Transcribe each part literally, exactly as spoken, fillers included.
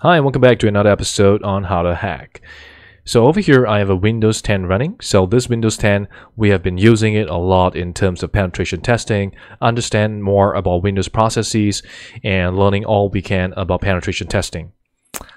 Hi, and welcome back to another episode on how to hack. So over here I have a Windows ten running. So this Windows ten, we have been using it a lot in terms of penetration testing, understand more about Windows processes, and learning all we can about penetration testing.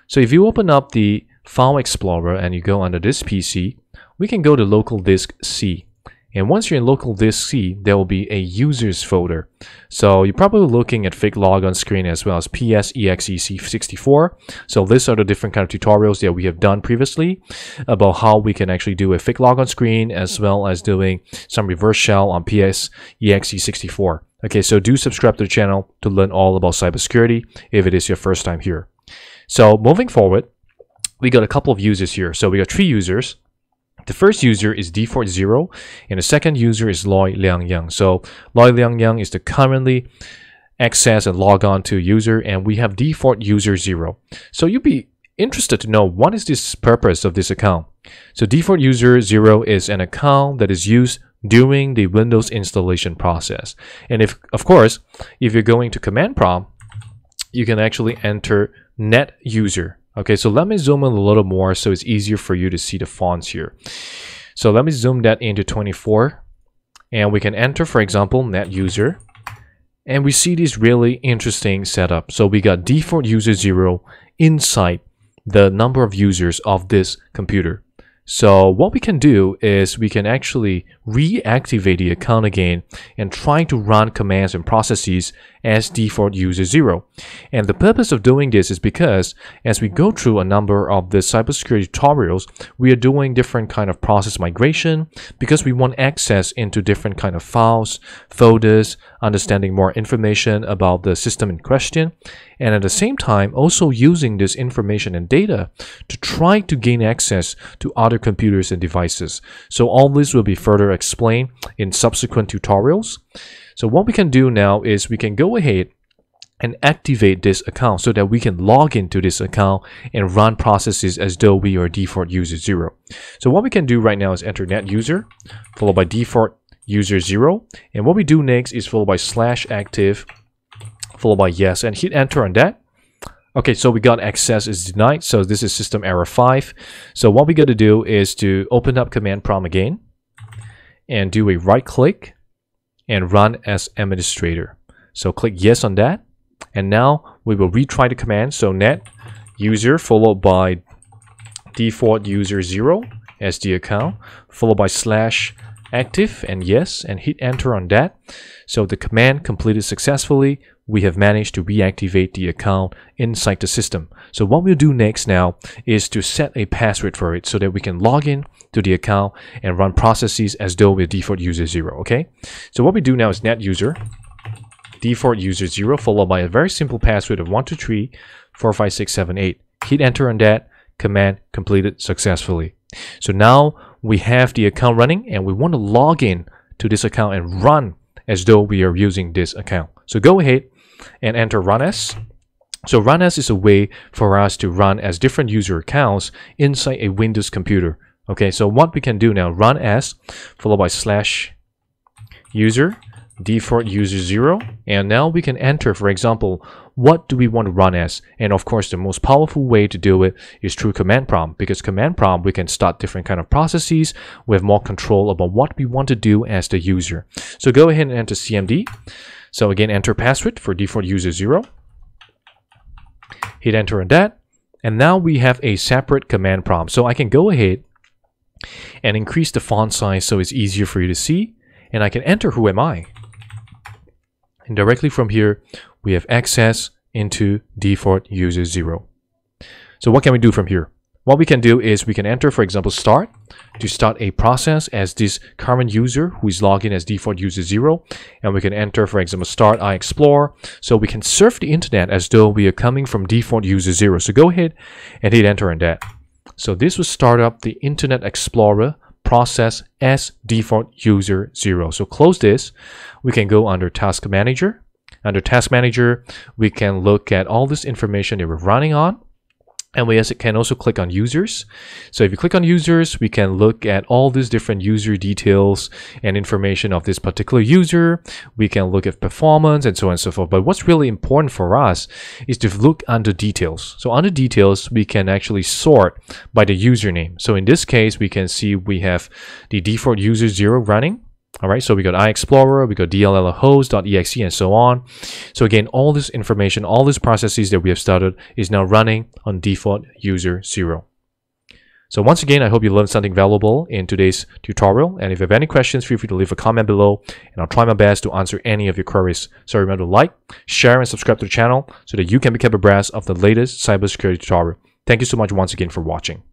So if you open up the File Explorer and you go under this P C, we can go to local disk C. And once you're in local disk C, there will be a users folder. So you're probably looking at fake log on screen as well as P S E X E C sixty-four. So these are the different kind of tutorials that we have done previously about how we can actually do a fake log on screen as well as doing some reverse shell on P S E X E sixty-four. Okay, so do subscribe to the channel to learn all about cybersecurity if it is your first time here. So moving forward, we got a couple of users here. So we got three users. The first user is Defaultuser zero, and the second user is Loi Liang Yang. So Loi Liang Yang is the currently access and log on to user, and we have Defaultuser zero. So you'd be interested to know what is this purpose of this account. So Defaultuser zero is an account that is used during the Windows installation process. And if, of course, if you're going to command prompt, you can actually enter net user. Okay, so let me zoom in a little more so it's easier for you to see the fonts here. So let me zoom that into twenty-four, and we can enter, for example, net user, and we see this really interesting setup. So we got Defaultuser zero inside the number of users of this computer. So what we can do is we can actually reactivate the account again and try to run commands and processes as Defaultuser zero. And the purpose of doing this is because as we go through a number of the cybersecurity tutorials, we are doing different kind of process migration because we want access into different kind of files, folders, understanding more information about the system in question, and at the same time also using this information and data to try to gain access to other computers and devices. So all this will be further explained in subsequent tutorials. So what we can do now is we can go ahead and activate this account so that we can log into this account and run processes as though we are Defaultuser zero. So what we can do right now is enter net user followed by Defaultuser zero, and what we do next is followed by slash active followed by yes, and hit enter on that. Okay, so we got access is denied. So this is system error five. So what we got to do is to open up command prompt again and do a right click and run as administrator. So click yes on that. And now we will retry the command. So net user followed by Defaultuser zero as the account followed by slash active and yes, and hit enter on that. So the command completed successfully. We have managed to reactivate the account inside the system. So what we'll do next now is to set a password for it so that we can log in to the account and run processes as though we're Defaultuser zero. Okay, so what we do now is net user Defaultuser zero followed by a very simple password of one two three four five six seven eight. Hit enter on that. Command completed successfully. So now we have the account running, and we want to log in to this account and run as though we are using this account. So go ahead and enter run as. So run as is a way for us to run as different user accounts inside a Windows computer. Okay, so what we can do now, run as followed by slash user Defaultuser zero, and now we can enter, for example, what do we want to run as. And of course the most powerful way to do it is through command prompt, because command prompt we can start different kind of processes. We have more control about what we want to do as the user. So go ahead and enter C M D. So again, enter password for Defaultuser zero, hit enter on that, and now we have a separate command prompt. So I can go ahead and increase the font size so it's easier for you to see, and I can enter who am I. And directly from here, we have access into Defaultuser zero. So what can we do from here? What we can do is we can enter, for example, start to start a process as this current user who is logged in as Defaultuser zero. And we can enter, for example, start iExplore. So we can surf the internet as though we are coming from Defaultuser zero. So go ahead and hit enter on that. So this will start up the Internet Explorer process as Defaultuser zero. So close this. We can go under task manager. Under task manager, we can look at all this information that we're running on. And we can also click on users. So if you click on users, we can look at all these different user details and information of this particular user. We can look at performance and so on and so forth. But what's really important for us is to look under details. So under details, we can actually sort by the username. So in this case, we can see we have the default user zero running. All right, so we got iExplorer, we got dll host dot E X E and so on. So again, all this information, all these processes that we have started is now running on default user zero. So once again, I hope you learned something valuable in today's tutorial. And if you have any questions, feel free to leave a comment below and I'll try my best to answer any of your queries. So remember to like, share and subscribe to the channel so that you can be kept abreast of the latest cybersecurity tutorial. Thank you so much once again for watching.